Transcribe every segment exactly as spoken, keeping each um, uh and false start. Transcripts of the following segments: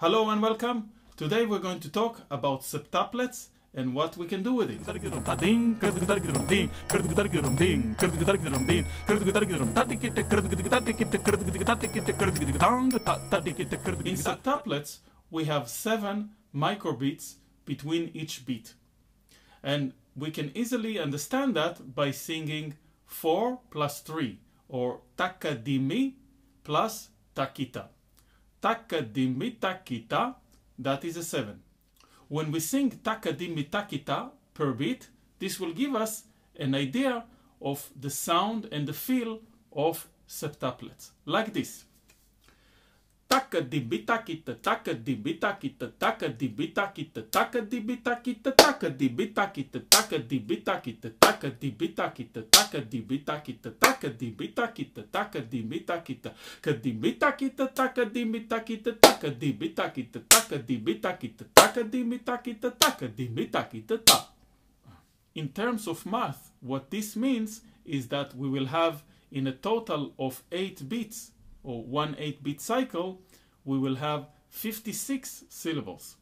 Hello and welcome. Today we're going to talk about septuplets and what we can do with it. In septuplets, we have seven microbeats between each beat. And we can easily understand that by singing four plus three, or takadimi plus takita. Takadimi takita, that is a seven. When we sing takadimi takita per beat, this will give us an idea of the sound and the feel of septuplets, like this. Takadimi takita, takadimi takita, takadimi takita, takadimi takita, takadimi takita, takadimi takita, takadimi takita, takadimi takita, takadimi takita, takadimi takita, kadimi takita, takadimi takita, takadimi takita, takadimi takita, takadimi takita, takadimi takita ta. In terms of math, what this means is that we will have, in a total of eight beats, or one eight-bit cycle, we will have fifty-six syllables,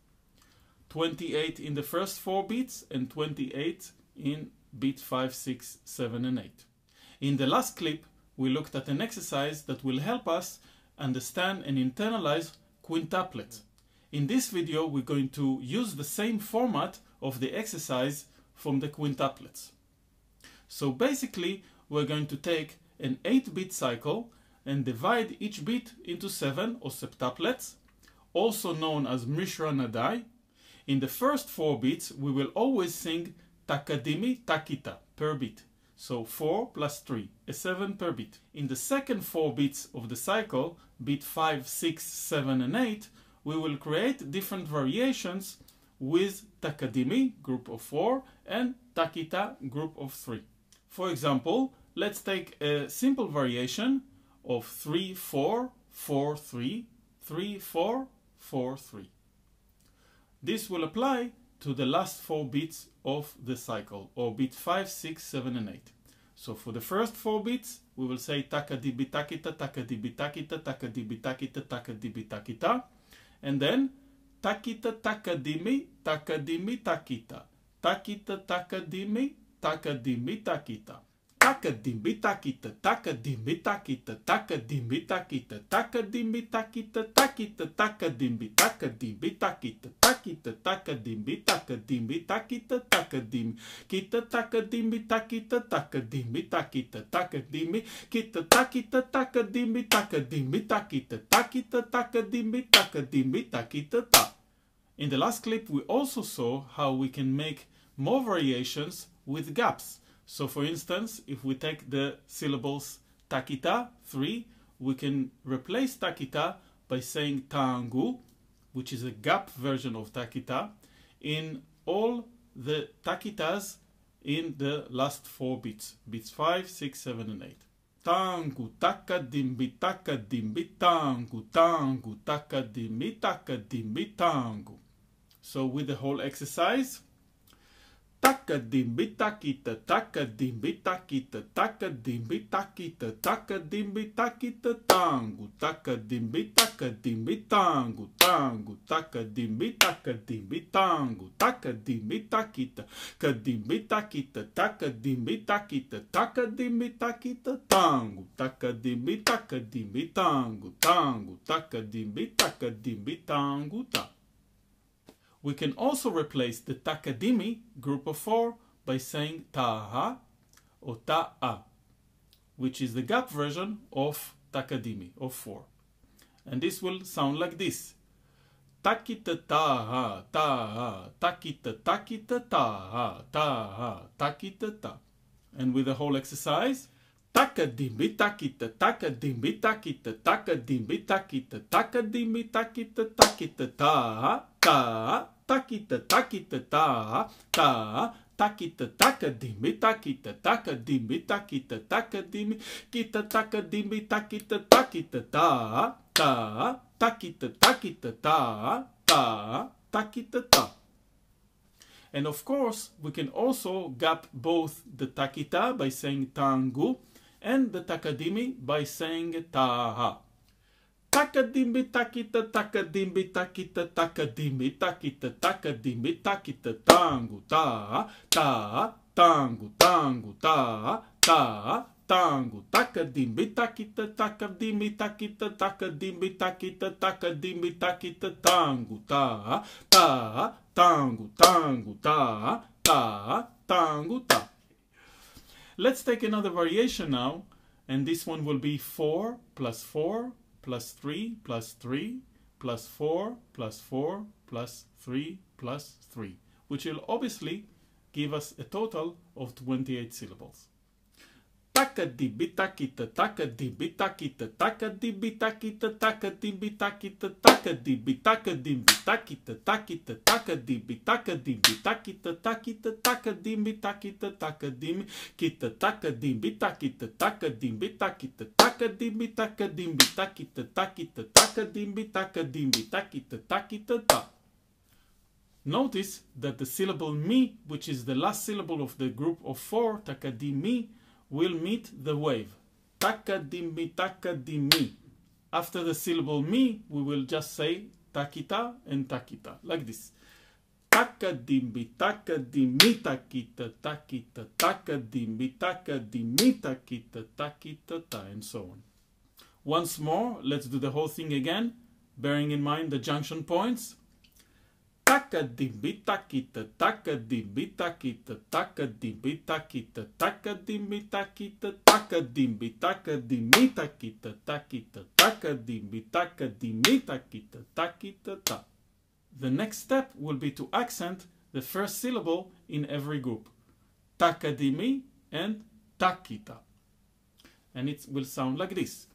twenty-eight in the first four beats and twenty-eight in beat five, six, seven and eight. In the last clip, we looked at an exercise that will help us understand and internalize quintuplets. In this video, we're going to use the same format of the exercise from the quintuplets. So basically, we're going to take an eight-bit cycle and divide each beat into seven, or septuplets, also known as Mishra Nadai. In the first four beats, we will always sing takadimi takita per beat, so four plus three, a seven per beat. In the second four beats of the cycle, beat five, six, seven and eight, we will create different variations with takadimi, group of four, and takita, group of three. For example, let's take a simple variation of three, four, four, three, three, four, four, three. This will apply to the last four beats of the cycle, or beat five, six, seven and eight. So for the first four beats, we will say takadibi takita, takadibi takita, takadibi takita, takadibi takita, and then takita takadimi, takadimi takita, takita takadimi, takadimi takita. Takadimi takita, takadimi takita, takadimi takita, takadimi takita, takita takadimi, takadimi takita, takita takadimi, takadimi takita, takadimi kita takadimi takita, takadimi takita, takadimi kita takita, takadimi takadimi takita, takita takadimi, takadimi takita ta. In the last clip, we also saw how we can make more variations with gaps. So for instance, if we take the syllables takita, three, we can replace takita by saying taangu, which is a gap version of takita, in all the takitas in the last four beats, beats five, six, seven and eight. Tangu takadimbi takadimbi tangu tangu takadimbi takadimbi tangu. So with the whole exercise, takadimbi takita, takadimbi takita, takadimbi takita, takadimbi takita tangu, takadimbi takadimbi tangu, tangu takadimbi takadimbi tangu, takadimbi takita, kadimbi takita, takadimbi takita, takadimbi takita tangu, takadimbi takadimbi tangu, tangu takadimbi takadimbi tangu ta. We can also replace the takadimi, group of four, by saying taha or ta'a, which is the gap version of takadimi, of four. And this will sound like this. Takita taha, taha, takita takita taha, taha, takita ta. And with the whole exercise, takadimbi takita, takadimbi takita, takadimbi takita, takadimbi takita, takita taha, taha, takita takita ta ta takita takadimi takita takadimi takita takadimi kita takadimi takita takita ta ta takita takita ta ta takita ta. And of course, we can also gap both the takita by saying tangu and the takadimi by saying taha. Takadimbi takita takadimbi takita takadimbi takita takadimbi takita tango ta ta tango tango ta ta tango takadimbi takita takadimbi takita takadimbi takita takadimbi takita tango ta ta tango tango ta ta tango ta. Let's take another variation now, and this one will be four plus four plus three plus three plus four plus four plus three plus three, which will obviously give us a total of twenty-eight syllables. Takadibi takita takadibi takita takadibi takita takadibi takita takadibi takadimbi takita takita takadibi takadimbi takita takita takadimbi takita takadimbi kita takadimbi takita takadimbi takita takadimbi takadimbi takita takita takadimbi takadimbi takita takita ta. Notice that the syllable mi, which is the last syllable of the group of four, takadimi, will meet the wave. Takadimi, takadimi. After the syllable mi, we will just say takita and takita, like this. Takadimi, takadimi, takita, takita, takadimi, takadimi, takita, takita, ta, and so on. Once more, let's do the whole thing again, bearing in mind the junction points. Takadimbi takita takadimbi takita takadimbi takita takadimbi takita takadimbi takadimbi takita takita takadimbi takadimbi takita takita ta. The next step will be to accent the first syllable in every group, takadimi and takita, and it will sound like this.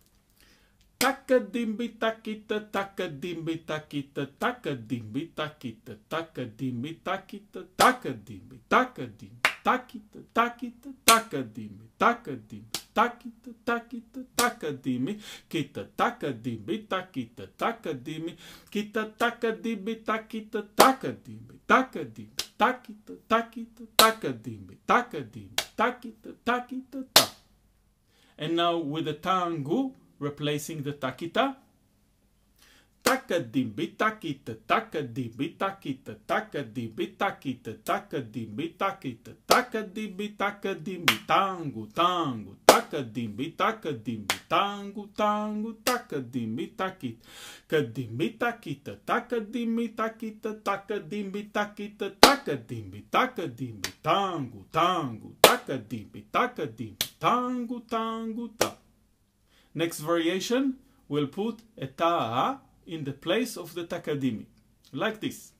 Takadimbi takita takadimbi takita takadimbi takita takadimbi takita takadimbi takadimbi takita takita takadimbi takadimbi takita takita takadimbi kita takadimbi takita takadimbi kita takadimbi takita takadimbi takadimbi takita takita takadimbi takadimbi takita takita ta. And now with the tango, replacing the takita. Takadimbi takita takadimbi takita takadimbi takita takadimbi takita takadimbi takadimbi tango tango takadimbi takadimbi tango tango takadimbi takita kadimbi takita takadimbi takita takadimbi takita takadimbi takadimbi tango tango takadimbi takadimbi tango tango ta. Next variation, we'll put a ta'a in the place of the takadimi, like this.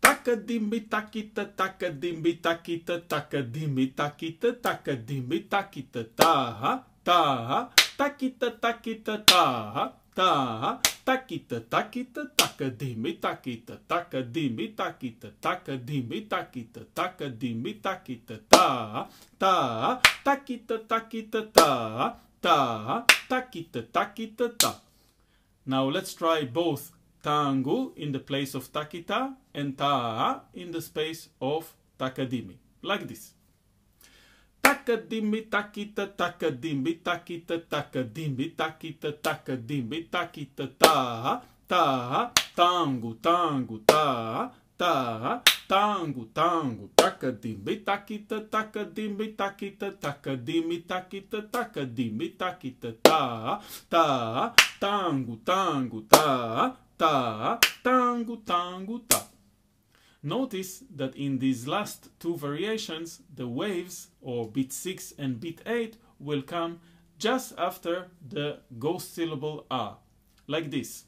Takadimbi takita takadimbi takita takadimbi takita takadimbi takita ta'a ta'a takita takita ta'a ta'a takita takita takadimbi takita takadimbi takita takadimbi takita takadimbi takita ta'a ta'a takita takita ta'a ta, takita, takita, ta. Now let's try both tango in the place of takita and ta in the space of takadimi, like this. Takadimbi takita takadimbi takita takadimbi takita takadimbi takita ta ta tango tango ta ta tango tango takadimbi takita takadimbi takita takadimbi takita takadimbi takita ta ta tango tango ta ta tango tango ta. Notice that in these last two variations the waves, or beat six and beat eight, will come just after the ghost syllable a, like this.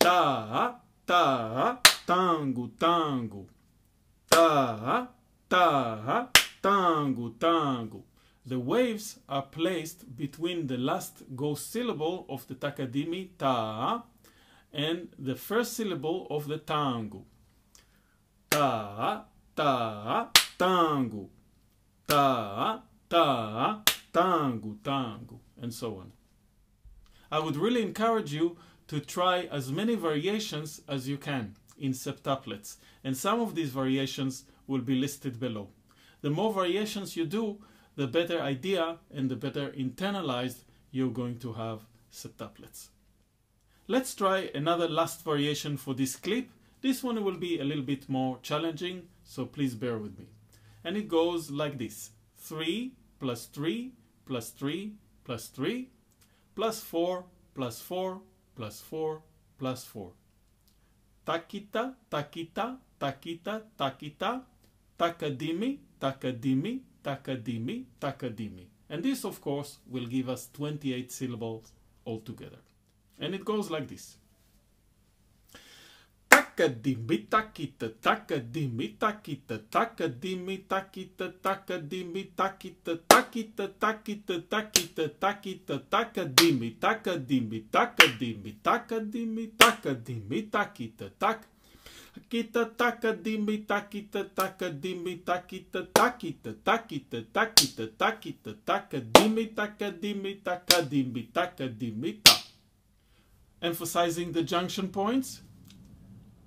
Ta ta tango tango ta ta tango tango. The waves are placed between the last ghost syllable of the takadimi ta and the first syllable of the tango. Ta ta tango ta ta tango tango, and so on. I would really encourage you to try as many variations as you can in septuplets, and some of these variations will be listed below. The more variations you do, the better idea and the better internalized you're going to have septuplets. Let's try another last variation for this clip. This one will be a little bit more challenging, so please bear with me. And it goes like this. three plus three plus three plus three plus four plus four plus four plus four. Takita, takita, takita, takita, takadimi, takadimi, takadimi, takadimi. And this, of course, will give us twenty-eight syllables altogether. And it goes like this. Takadimi, takita, takadimi, takita, takadimi, takita, takadimi, takita, takita, takita, takita, takita, takadimi, takadimi, takadimi, takadimi, takadimi, takita, tak. Takita takadimi takita takadimi takita takita takita takita takita takadimi takadimi takadimi takadimi ta. Emphasizing the junction points.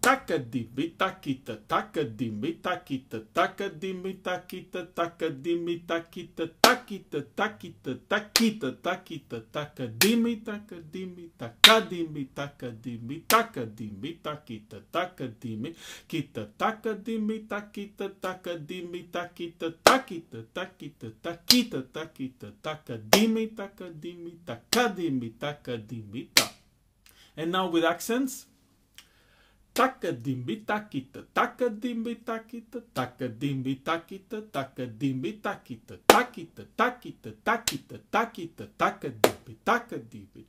Takadimi takita takadimi takita takadimi takita takadimi takita takita takita takita takita takadimi takadimi takadimi takadimi takadimi takita takadimi kita takadimi takita takadimi takita takita takita takita takita takadimi takadimi takadimi takadimi ta. And now with accents. Takadimbi takita, takadimbi takita, takadimbi takita, takadimbi takita, takita, takita, takita, takita, takadimbi, takadimbi,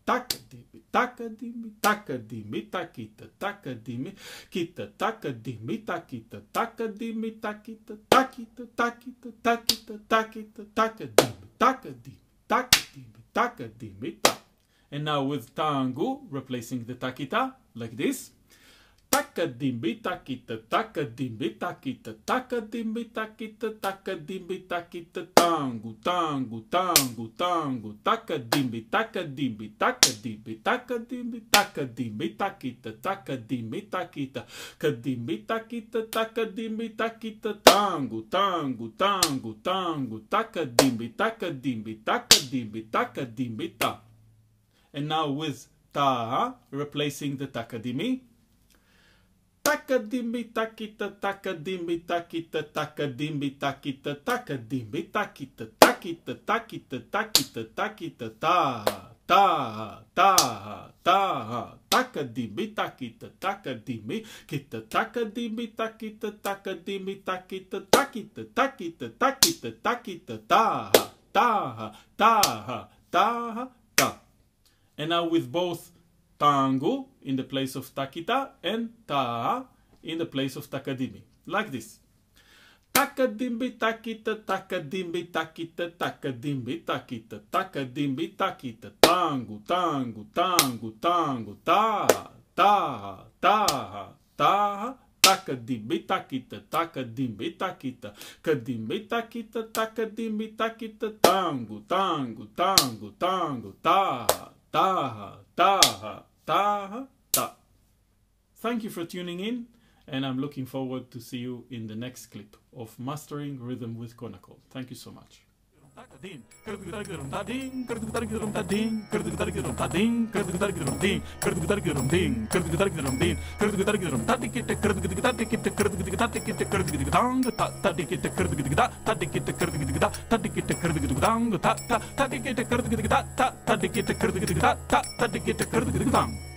takadimbi, takadimbi, takadimbi, takita, takadimbi, kita, takadimbi, takita, takadimbi, takita, takita, takita, takita, takita, takadimbi, takadimbi, takadimbi, takadimbi, ta. And now with tangu, replacing the takita like this. Takadimbi takita takadimbi takita takadimbi takita takadimbi takita tango tango tango tango takadimbi takadimbi takadimbi takadimbi takadimbi takita takadimbi takita kadimbi takita takadimbi takita tango tango tango tango takadimbi takadimbi takadimbi takadimbi ta. And now with ta, replacing the takadimbi. Takadimbi takita takadimbi takita takadimbi takita takadimbi takita takita takita takita takita ta ta ta ta takadimbi takita takadimbi kita takadimbi takita takadimbi takita takita takita takita takita ta ta ta ta ta. And now with both tangu in the place of takita and ta in the place of takadimi, like this. Takadimbi takita takadimbi takita takadimbi takita takadimbi takita tangu tangu tangu tangu ta ta ta ta. Takadimbi takita takadimbi takita kadimbi takita takadimbi takita tangu tangu tangu tangu ta ta ta. Ta, ta. Thank you for tuning in, and I'm looking forward to see you in the next clip of Mastering Rhythm with Konnakol. Thank you so much.